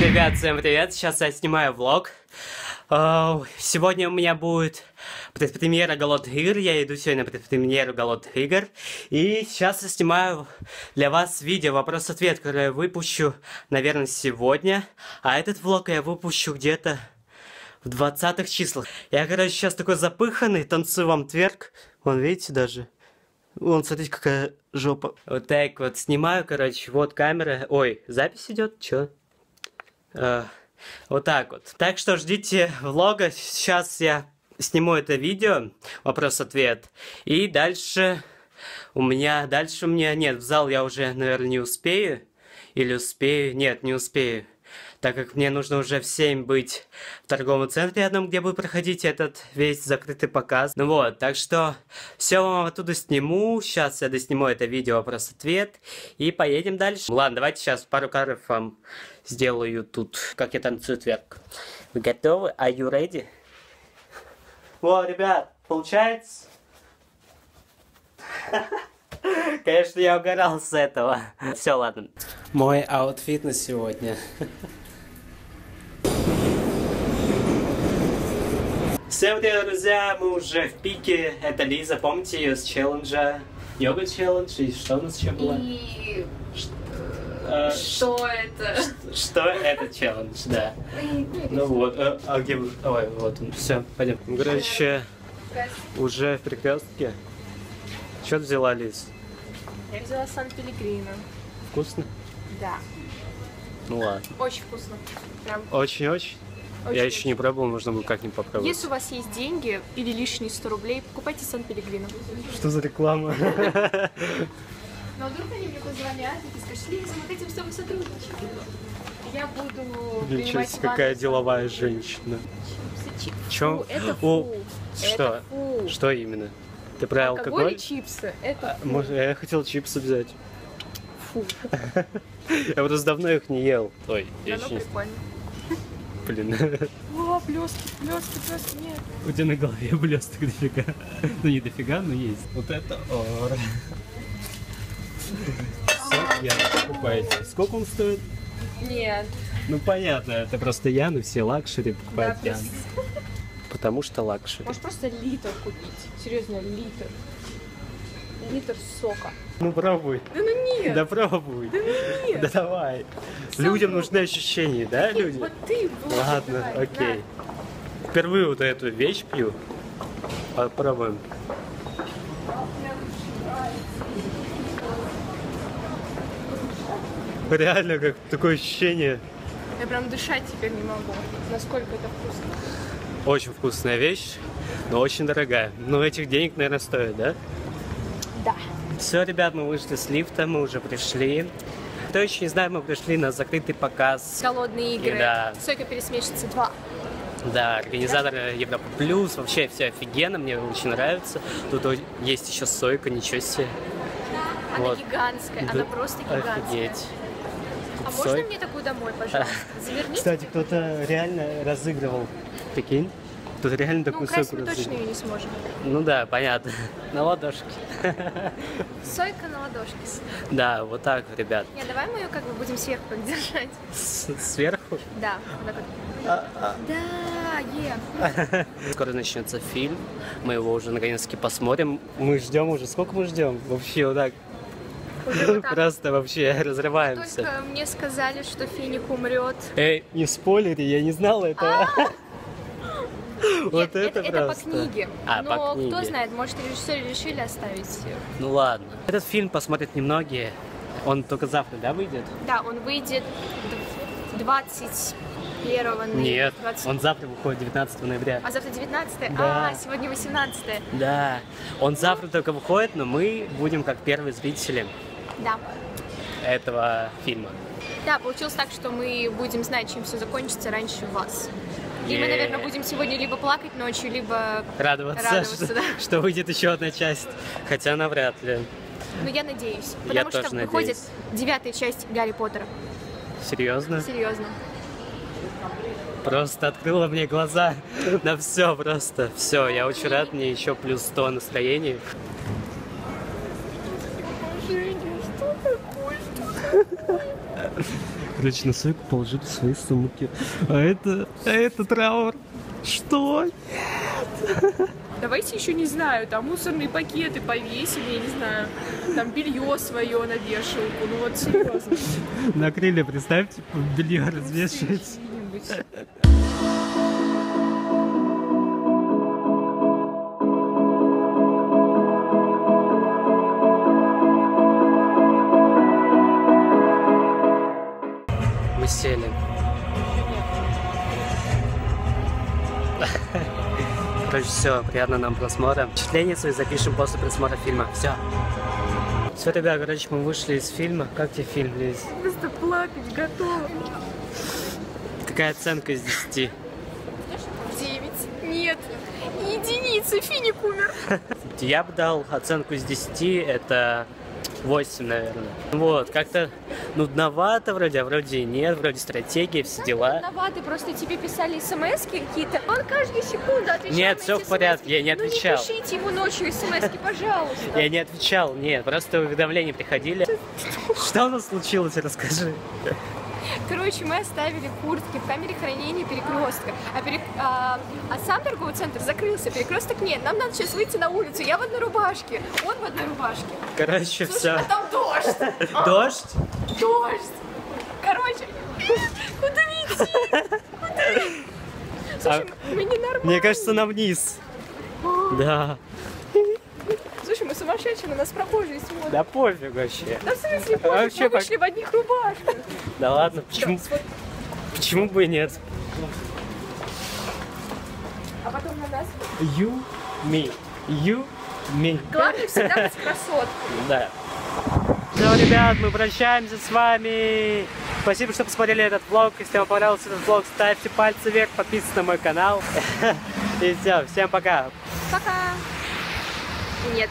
Ребят, всем привет! Сейчас я снимаю влог. Сегодня у меня будет предпремьера Голодных игр. Я иду сегодня на предпремьеру Голодных игр. И сейчас я снимаю для вас видео вопрос-ответ, которое я выпущу, наверное, сегодня. А этот влог я выпущу где-то в 20-х числах. Я, короче, сейчас такой запыханный, танцую вам тверк. Вон, видите, даже? Вон, смотрите, какая жопа. Вот так вот снимаю, короче, вот камера. Ой, запись идет? Чё? Вот так вот. Так что ждите влога. Сейчас я сниму это видео, вопрос-ответ. И дальше у меня... Нет, в зал я уже, наверное, не успею. Или успею? Нет, не успею. Так как мне нужно уже в 7 быть в торговом центре одном, где будет проходить этот весь закрытый показ. Ну вот, так что все вам оттуда сниму. Сейчас я досниму это видео, вопрос-ответ. И поедем дальше. Ладно, давайте сейчас пару кадров вам сделаю тут, как я танцую тверк. Вы готовы? Are you ready? Во, ребят, получается? Конечно, я угорал с этого. Все, ладно. Мой аутфит на сегодня. Всем привет, друзья! Мы уже в пике. Это Лиза, помните ее с челленджа? Йога челлендж. И что у нас еще было? И... Что это? Что это челлендж, да. Ну вот, а где вы? Ой, вот он. Все, пойдем. Короче, уже в перекрестке. Что ты взяла, Лиз? Я взяла Сан-Пелегрино. Вкусно? Да. Ну ладно. Очень вкусно. Прям. Очень-очень? Я еще не пробовал, нужно было как-нибудь попробовать. Если у вас есть деньги или лишние 100 рублей, покупайте Сан-Пелегрино. Что за реклама? Но вдруг они мне позвонят, и ты скажешь, Лиза, мы хотим с тобой сотрудничать. Я буду принимать... Какая деловая женщина. Чем? Это фу. Что? Что именно? Ты про алкоголь? Алкоголь и чипсы. Это фу. Я хотел чипсы взять. Фу. Я просто давно их не ел. Ой, я еще не... прикольно. Блин. О, блестки, блестки, блестки, нет. У тебя на голове блесток дофига. Ну не дофига, но есть. Вот это ор. Все, Яна, покупайте. Сколько он стоит? Нет. Ну понятно, это просто Яна, все лакшери покупают Яну. Потому что лакшери. Может просто литр купить. Серьезно, литр. Литр сока. Ну пробуй. Да ну нет. Да пробуй. Да ну нет. Да давай. Сам людям пробуй. Нужны ощущения, да, нет, люди? Вот ты, вот ладно, давай, окей. Да. Впервые вот эту вещь пью. Попробуем. Реально, как такое ощущение. Я прям дышать теперь не могу. Насколько это вкусно. Очень вкусная вещь, но очень дорогая. Но этих денег, наверное, стоит, да? Да. Все, ребят, мы вышли с лифта, мы уже пришли. Кто еще не знает, мы пришли на закрытый показ. Голодные игры. И, да. Сойка пересмешница 2. Да, организатор Европа Плюс. Вообще все офигенно, мне очень нравится. Тут есть еще Сойка, ничего себе. Она вот. Гигантская, да. Она просто гигантская. Офигеть. А Сойка? Можно мне такую домой, пожалуйста? Заверните. Кстати, кто-то реально разыгрывал. Прикинь, тут реально такую Сойку разыгрывал. Ну, украсть мы точно ее не сможем. Ну да, понятно. На ладошке. Сойка на ладошке. Да, вот так, ребят. Не, давай мы ее как бы будем сверху держать. Сверху? Да. Да, е. Скоро начнется фильм. Мы его уже наконец-таки посмотрим. Мы ждем уже. Сколько мы ждем? Вообще вот так. Просто вообще разрываемся. Только мне сказали, что Финик умрет. Эй, не спойлери, я не знала этого. Вот это по книге. Но кто знает, может, режиссеры решили оставить все. Ну ладно. Этот фильм посмотрят немногие. Он только завтра, да, выйдет? Да, он выйдет 21 ноября. Нет, он завтра выходит 19 ноября. А завтра 19-е? Да. А, сегодня 18-е. Да, он завтра только выходит, но мы будем как первые зрители. Да. Этого фильма. Да, получилось так, что мы будем знать, чем все закончится раньше вас. И мы, наверное, будем сегодня либо плакать ночью, либо радоваться, что, да. Что выйдет еще одна часть, хотя навряд ли. Но я надеюсь, потому что выходит 9-я часть Гарри Поттера. Серьезно? Серьезно. Просто открыла мне глаза на все просто. Все, я очень рад, мне еще плюс 100 настроений. Короче, на Сойку положили свои сумки. А это траур. Что? Нет. Давайте еще, не знаю, там мусорные пакеты повесили, я не знаю, там белье свое на вешалку, ну вот серьезно. На крылья, представьте, белье развешивать. Мы сели. Короче, все, приятного нам просмотра. Впечатления свои запишем после просмотра фильма. Все. Все, ребят, короче, мы вышли из фильма. Как тебе фильм, Лиз? Просто плакать готова. Какая оценка из 10? 9. Нет. Единица. Финик умер. Я бы дал оценку из 10. Это 8, наверное. Вот, как-то нудновато вроде, а вроде нет, вроде стратегия, все дела. Нудновато, просто тебе писали смс-ки какие-то, он каждую секунду отвечал. Нет, все в порядке, я не отвечал. Ну не пишите ему ночью смс-ки, пожалуйста. Я не отвечал, нет, просто уведомления приходили. Что у нас случилось, расскажи. Короче, мы оставили куртки в камере хранения перекрестка, а сам торговый центр закрылся, перекресток нет. Нам надо сейчас выйти на улицу, я в одной рубашке, он в одной рубашке. Короче, слушай, все. А там дождь. Дождь? Дождь. Короче, куда идти? Слушай, мы ненормальные. Мне кажется, нам вниз. Да. Слушай, мы сумасшедшие, на нас прохожие смотрят. Да пофиг вообще. Да в смысле пофиг, мы вышли в одних рубашках. Да ладно, почему бы и нет? А потом на нас... You, me. Главное всегда быть красоткой. Да. Все, ребят, мы прощаемся с вами. Спасибо, что посмотрели этот влог. Если вам понравился этот влог, ставьте пальцы вверх, подписывайтесь на мой канал. И все, всем пока. Пока. Нет,